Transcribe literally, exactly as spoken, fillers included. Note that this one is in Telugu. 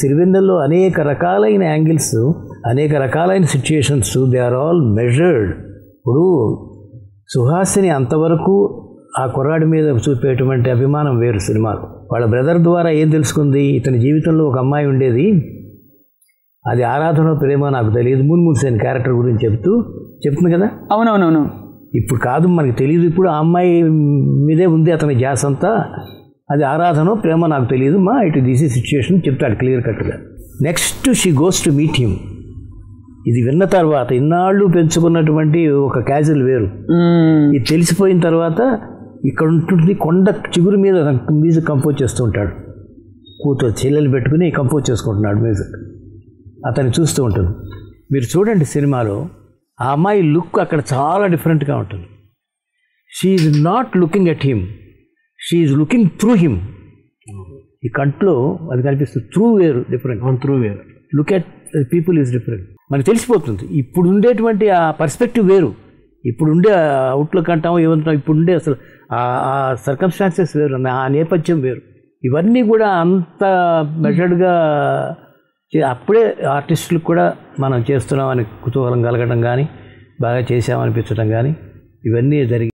సిరివెన్నెలలో అనేక రకాలైన యాంగిల్స్, అనేక రకాలైన situations, they are all measured. ఇప్పుడు సుహాసిని అంతవరకు ఆ కుర్రాడి మీద చూపేటువంటి అభిమానం వేరు. సినిమాలు వాళ్ళ బ్రదర్ ద్వారా ఏం తెలుసుకుంది, ఇతని జీవితంలో ఒక అమ్మాయి ఉండేది, అది ఆరాధన ప్రేమ నాకు తెలియదు, మున్మున్సేన్ క్యారెక్టర్ గురించి చెప్తూ చెప్తుంది కదా. అవునవునవును. ఇప్పుడు కాదు, మనకు తెలియదు, ఇప్పుడు ఆ అమ్మాయి మీదే ఉంది అతని ధ్యాస అంతా, అది ఆరాధన ప్రేమ నాకు తెలియదు మా, ఇట్ దిస్ ఈ సిచ్యుయేషన్ చెప్తాడు క్లియర్ కట్గా. Next she goes to meet him. ఇది విన్న తర్వాత ఇన్నాళ్ళు పెంచుకున్నటువంటి ఒక క్యాజువల్ వేరు, ఇది తెలిసిపోయిన తర్వాత ఇక్కడ ఉంటుంది కొండ చిగురు మీద మ్యూజిక్ కంపోజ్ చేస్తూ ఉంటాడు. కూతురు చెల్లెలు పెట్టుకుని కంపోజ్ చేసుకుంటున్నాడు మ్యూజిక్, అతన్ని చూస్తూ ఉంటుంది. మీరు చూడండి సినిమాలో ఆ అమ్మాయి లుక్ అక్కడ చాలా డిఫరెంట్గా ఉంటుంది. She is not looking at him, she is looking through him. ఈ కంట్లో అది కనిపిస్తుంది, త్రూ వేరు డిఫరెంట్, త్రూ వేరు. Look at people is different, మనకు తెలిసిపోతుంది. ఇప్పుడు ఉండేటువంటి ఆ పర్స్పెక్టివ్ వేరు, ఇప్పుడు ఉండే అవుట్లుక్ అంటాము ఏమంటాం, ఇప్పుడు ఉండే అసలు ఆ సర్కమ్స్టాన్సెస్ వేరు, ఆ నేపథ్యం వేరు, ఇవన్నీ కూడా అంత మెజర్డ్గా అప్పుడే ఆర్టిస్టులకు కూడా మనం చేస్తున్నామని కుతూహలం కలగడం కానీ బాగా చేసామనిపించడం కానీ ఇవన్నీ జరిగి